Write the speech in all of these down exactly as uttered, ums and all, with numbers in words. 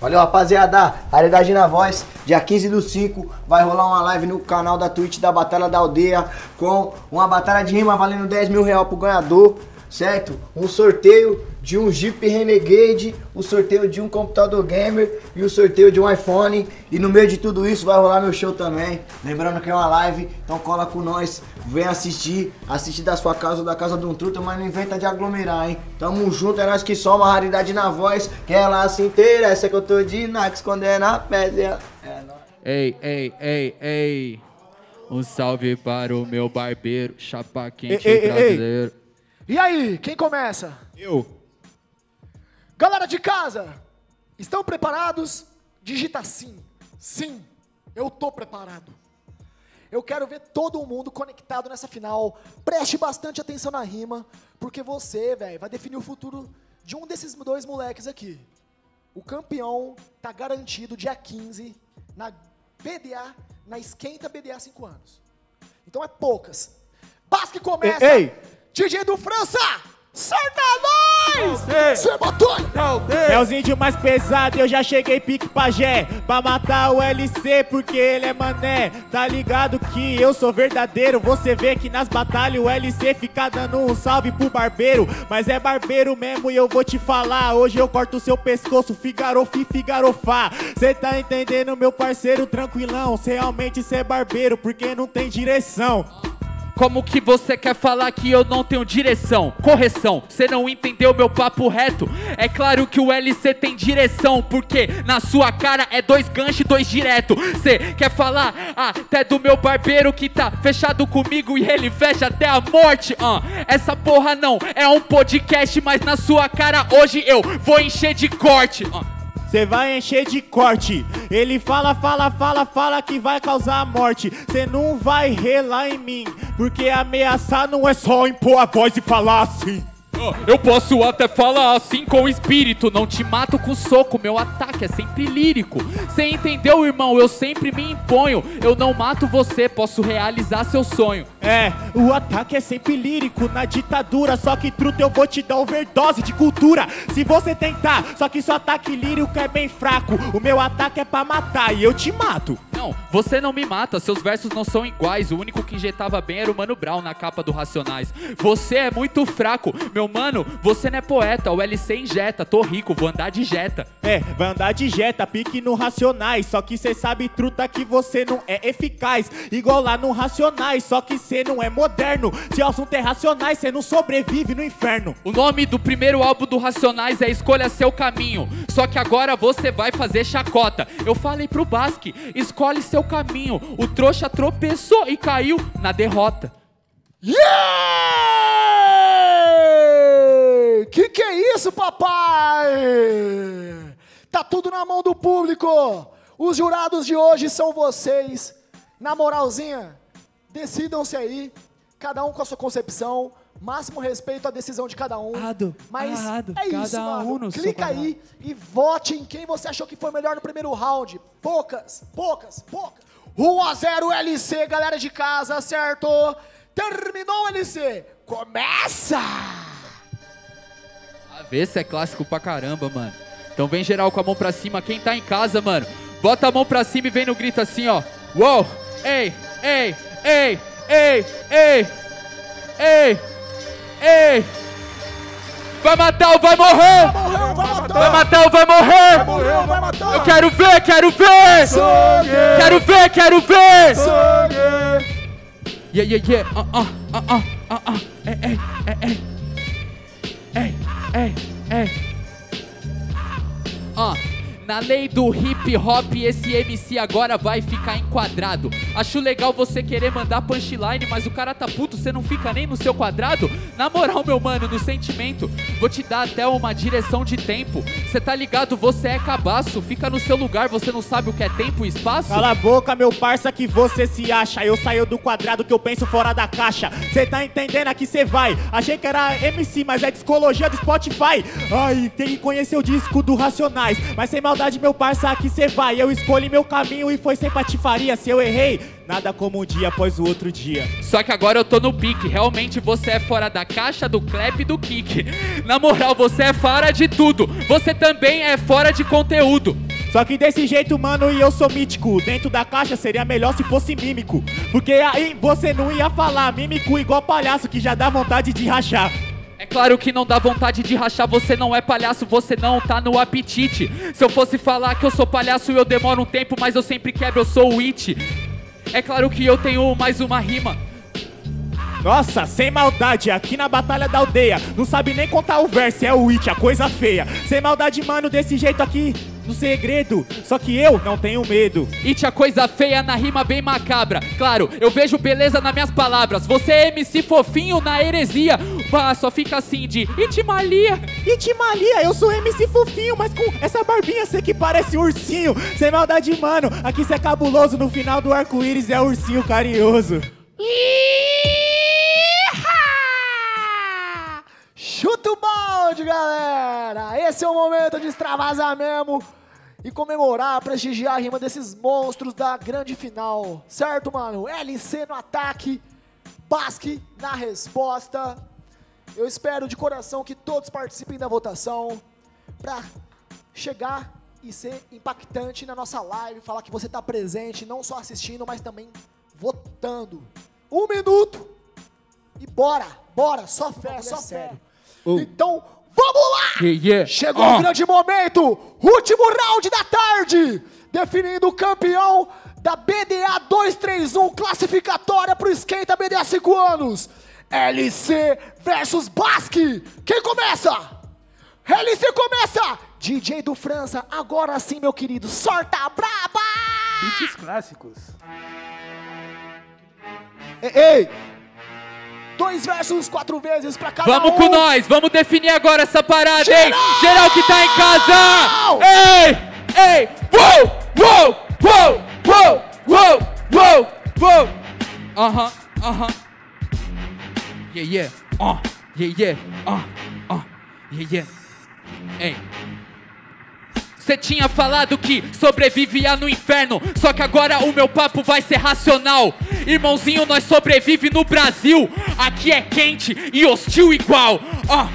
Valeu, rapaziada. Raridade na voz. Dia quinze do cinco vai rolar uma live no canal da Twitch da Batalha da Aldeia com uma batalha de rima valendo dez mil reais pro ganhador, certo? Um sorteio de um Jeep Renegade, o um sorteio de um computador gamer e o um sorteio de um iPhone. E no meio de tudo isso vai rolar meu show também. Lembrando que é uma live, então cola com nós, vem assistir, assistir da sua casa ou da casa de um truta, mas não inventa de aglomerar, hein? Tamo junto, é nós que soma, a raridade na voz, que ela se inteira, essa que eu tô de Nax, quando é na pédia. É nóis. Ei, ei, ei, ei, um salve para o meu barbeiro, chapa quente ei, ei, brasileiro. Ei, ei. E aí, quem começa? Eu. Galera de casa, estão preparados? Digita sim. Sim, eu tô preparado. Eu quero ver todo mundo conectado nessa final. Preste bastante atenção na rima, porque você, velho, vai definir o futuro de um desses dois moleques aqui. O campeão tá garantido dia quinze na B D A, na Esquenta B D A cinco anos. Então é poucas. Basck começa. Ei, ei. D J do França! Certa nós! Cê matou! Melzinho de mais pesado, eu já cheguei pique pajé pra matar o L C, porque ele é mané. Tá ligado que eu sou verdadeiro. Você vê que nas batalhas o L C fica dando um salve pro barbeiro, mas é barbeiro mesmo e eu vou te falar. Hoje eu corto o seu pescoço, figarofi, figarofá. Cê tá entendendo, meu parceiro, tranquilão. Cê realmente cê é barbeiro, porque não tem direção. Como que você quer falar que eu não tenho direção? Correção, você não entendeu meu papo reto? É claro que o L C tem direção, porque na sua cara é dois ganchos e dois direto. Você quer falar até do meu barbeiro que tá fechado comigo e ele fecha até a morte? Uh, essa porra não é um podcast, mas na sua cara hoje eu vou encher de corte. Uh. Cê vai encher de corte. Ele fala, fala, fala, fala que vai causar a morte. Cê não vai relar em mim, porque ameaçar não é só impor a voz e falar assim. Eu posso até falar assim com o espírito, não te mato com soco, meu ataque é sempre lírico. Cê entendeu, irmão? Eu sempre me imponho, eu não mato você, posso realizar seu sonho. É, o ataque é sempre lírico, na ditadura, só que truta eu vou te dar overdose de cultura. Se você tentar, só que seu ataque lírico é bem fraco, o meu ataque é pra matar e eu te mato. Não, você não me mata, seus versos não são iguais, o único que injetava bem era o Mano Brown na capa do Racionais. Você é muito fraco, meu mano, você não é poeta, o L C injeta, tô rico, vou andar de Jetta. É, vai andar de Jetta, pique no Racionais, só que cê sabe, truta, que você não é eficaz, igual lá no Racionais, só que cê não é moderno, se o assunto é Racionais, cê não sobrevive no inferno. O nome do primeiro álbum do Racionais é Escolha Seu Caminho, só que agora você vai fazer chacota. Eu falei pro Basck, escolhe seu caminho, o trouxa tropeçou e caiu na derrota. Yeah! Que que é isso, papai? Tá tudo na mão do público. Os jurados de hoje são vocês. Na moralzinha, decidam-se aí. Cada um com a sua concepção. Máximo respeito à decisão de cada um. Arrado, mas arrado, é isso, mano. Um clica aí e vote em quem você achou que foi melhor no primeiro round. Poucas, poucas, poucas. um a zero L C, galera de casa, acertou. Terminou o L C. Começa! Vê se é clássico pra caramba, mano. Então vem geral com a mão pra cima. Quem tá em casa, mano, bota a mão pra cima e vem no grito assim, ó. Uou! Ei, ei, ei, ei, ei, ei, ei. Vai matar ou vai morrer? Vai, morrer, vai, matar. vai matar ou vai morrer? Vai morrer, vai matar. Eu quero ver, quero ver! Sangue. Quero ver, quero ver! Sangue. Yeah, yeah, yeah. Ah, ah, ah, ah, ah, ah. Ei, ei, ei, ei. Ei, ei, ei. Ó, na lei do hip hop, esse M C agora vai ficar enquadrado. Acho legal você querer mandar punchline, mas o cara tá puto, você não fica nem no seu quadrado. Na moral, meu mano, no sentimento, vou te dar até uma direção de tempo. Cê tá ligado, você é cabaço, fica no seu lugar, você não sabe o que é tempo e espaço. Cala a boca, meu parça, que você se acha. Eu saio do quadrado que eu penso fora da caixa. Cê tá entendendo aqui, cê vai. Achei que era M C, mas é discologia do Spotify. Ai, tem que conhecer o disco do Racionais, mas sem maldade, meu parça, aqui cê vai. Eu escolhi meu caminho e foi sem patifaria. Se eu errei, nada como um dia após o outro dia. Só que agora eu tô no pique. Realmente você é fora da caixa, do clap e do kick. Na moral, você é fora de tudo. Você também é fora de conteúdo. Só que desse jeito, mano, e eu sou mítico. Dentro da caixa seria melhor se fosse mímico, porque aí você não ia falar mímico igual palhaço, que já dá vontade de rachar. É claro que não dá vontade de rachar, você não é palhaço, você não tá no apetite. Se eu fosse falar que eu sou palhaço, eu demoro um tempo, mas eu sempre quebro, eu sou o It. É claro que eu tenho mais uma rima. Nossa, sem maldade, aqui na Batalha da Aldeia, não sabe nem contar o verso, é o It, a coisa feia. Sem maldade, mano, desse jeito aqui, no segredo, só que eu não tenho medo. It, a coisa feia, na rima bem macabra. Claro, eu vejo beleza nas minhas palavras. Você é M C fofinho na heresia. Bah, só fica assim de It Malia. It Malia, eu sou M C fofinho, mas com essa barbinha você que parece ursinho. Sem maldade, mano, aqui cê é cabuloso. No final do arco-íris é ursinho carinhoso. Chuta o balde, galera! Esse é o momento de extravasar mesmo e comemorar, prestigiar a rima desses monstros da grande final. Certo, mano? L C no ataque, Basck na resposta. Eu espero de coração que todos participem da votação pra chegar e ser impactante na nossa live, falar que você tá presente, não só assistindo, mas também votando. Um minuto e bora, bora, só fé, só fé. Uh. Então, vamos lá! Yeah, yeah. Chegou o uh. um grande momento! Último round da tarde! Definindo o campeão da B D A dois três um, classificatória pro Esquenta B D A cinco anos. L C versus Basck. Quem começa? L C começa! D J do França, agora sim, meu querido, sorta a braba! Beats clássicos. Ei! ei. Dois versos, quatro vezes pra cada vamos um. Vamos com nós, vamos definir agora essa parada, geral! Hein? Geral que tá em casa! Ei, ei! Uou, uou, uou, uou, uou, uou, uou! Aham, aham. Yeah, yeah, ó, uh, yeah, yeah, ó, uh, ó, uh, yeah, yeah. Ei. Você tinha falado que sobrevivia no inferno, só que agora o meu papo vai ser racional. Irmãozinho, nós sobrevive no Brasil. Aqui é quente e hostil igual. Ó,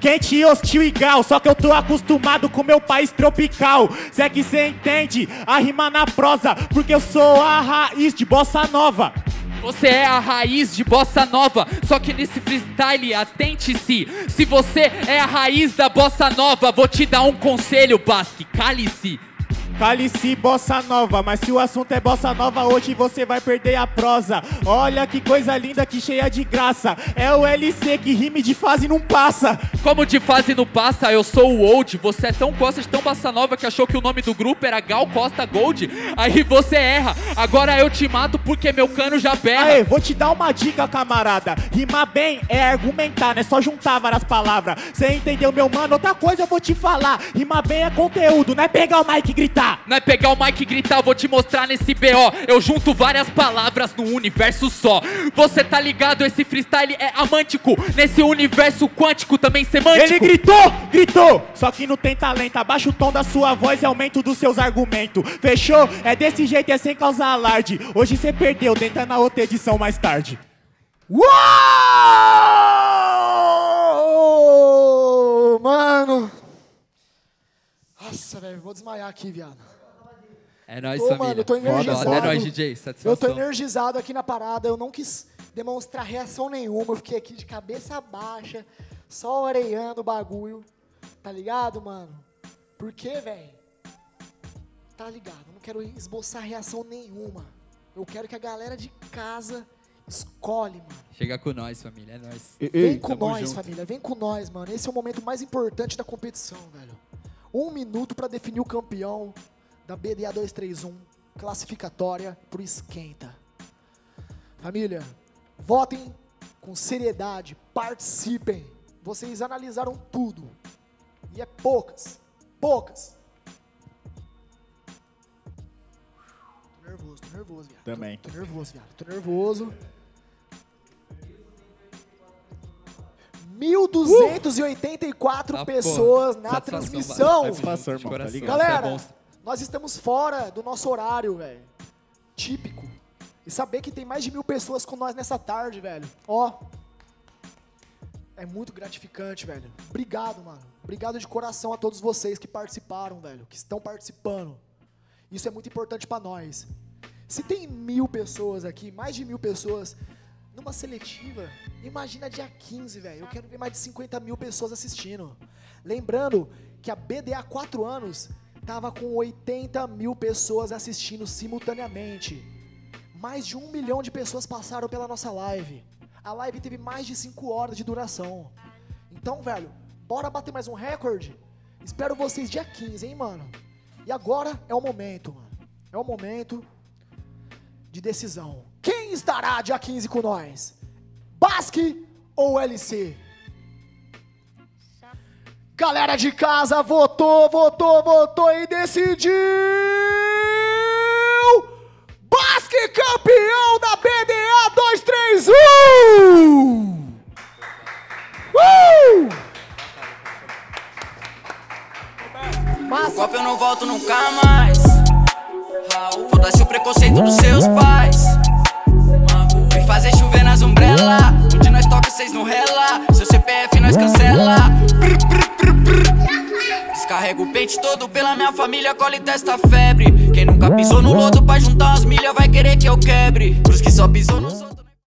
quente e hostil igual, só que eu tô acostumado com meu país tropical. Se é que cê entende a rima na prosa, porque eu sou a raiz de bossa nova. Você é a raiz de bossa nova, só que nesse freestyle atente-se. Se você é a raiz da bossa nova, vou te dar um conselho, Basck, cale-se. Cale-se, bossa nova, mas se o assunto é bossa nova, hoje você vai perder a prosa. Olha que coisa linda, que cheia de graça. É o L C que rime de fase não passa. Como de fase não passa, eu sou o old. Você é tão gosta de tão bossa nova que achou que o nome do grupo era Gal Costa Gold. Aí você erra. Agora eu te mato porque meu cano já berra. Aê, vou te dar uma dica, camarada. Rimar bem é argumentar, não é só juntar várias palavras. Você entendeu, meu mano? Outra coisa eu vou te falar. Rimar bem é conteúdo, não é pegar o mic e gritar. Não é pegar o mic e gritar, vou te mostrar nesse B O. Eu junto várias palavras no universo só. Você tá ligado, esse freestyle é amântico. Nesse universo quântico, também semântico. Ele gritou, gritou, só que não tem talento. Abaixa o tom da sua voz e aumento dos seus argumentos. Fechou? É desse jeito, é sem causar alarde. Hoje você perdeu, tenta na outra edição mais tarde. Uou! Mano... Nossa, velho, vou desmaiar aqui, viado. É nóis, família. Mano, eu tô energizado. Foda, é nóis, D J, satisfação. Eu tô energizado aqui na parada, eu não quis demonstrar reação nenhuma, eu fiquei aqui de cabeça baixa, só orelhando o bagulho, tá ligado, mano? Por quê, velho? Tá ligado, eu não quero esboçar reação nenhuma. Eu quero que a galera de casa escolhe, mano. Chega com nós, família, é nóis. Ei, ei, vem com nós, junto. Família, vem com nós, mano. Esse é o momento mais importante da competição, velho. Um minuto para definir o campeão da B D A dois três um, classificatória pro Esquenta. Família, votem com seriedade, participem. Vocês analisaram tudo. E é poucas, poucas. Tô nervoso, tô nervoso, viado. Também. Tô, tô nervoso, viado, tô nervoso. mil duzentas e oitenta e quatro uh! pessoas ah, na transmissão. Satisfação, irmão, tá ligado? Galera, nós estamos fora do nosso horário, velho. Típico. E saber que tem mais de mil pessoas com nós nessa tarde, velho. Ó. É muito gratificante, velho. Obrigado, mano. Obrigado de coração a todos vocês que participaram, velho, que estão participando. Isso é muito importante para nós. Se tem mil pessoas aqui, mais de mil pessoas, numa seletiva, imagina dia quinze, velho. Eu quero ver mais de cinquenta mil pessoas assistindo. Lembrando que a B D A há quatro anos estava com oitenta mil pessoas assistindo simultaneamente. Mais de um milhão de pessoas passaram pela nossa live. A live teve mais de cinco horas de duração. Então, velho, bora bater mais um recorde? Espero vocês dia quinze, hein, mano? E agora é o momento, mano. É o momento de decisão. Quem estará dia quinze com nós? Basck ou L C? Galera de casa votou, votou, votou e decidiu! Basck campeão da B D A dois três um! Uh! O golpe eu não volto nunca mais. Foda-se o preconceito dos seus pais. Me fazer chover nas umbrellas. Onde nós toca, vocês não rela. Seu C P F nós cancela. Descarrego o pente todo pela minha família, colhe e testa febre. Quem nunca pisou no lodo pra juntar umas milhas vai querer que eu quebre. Pros que só pisou nos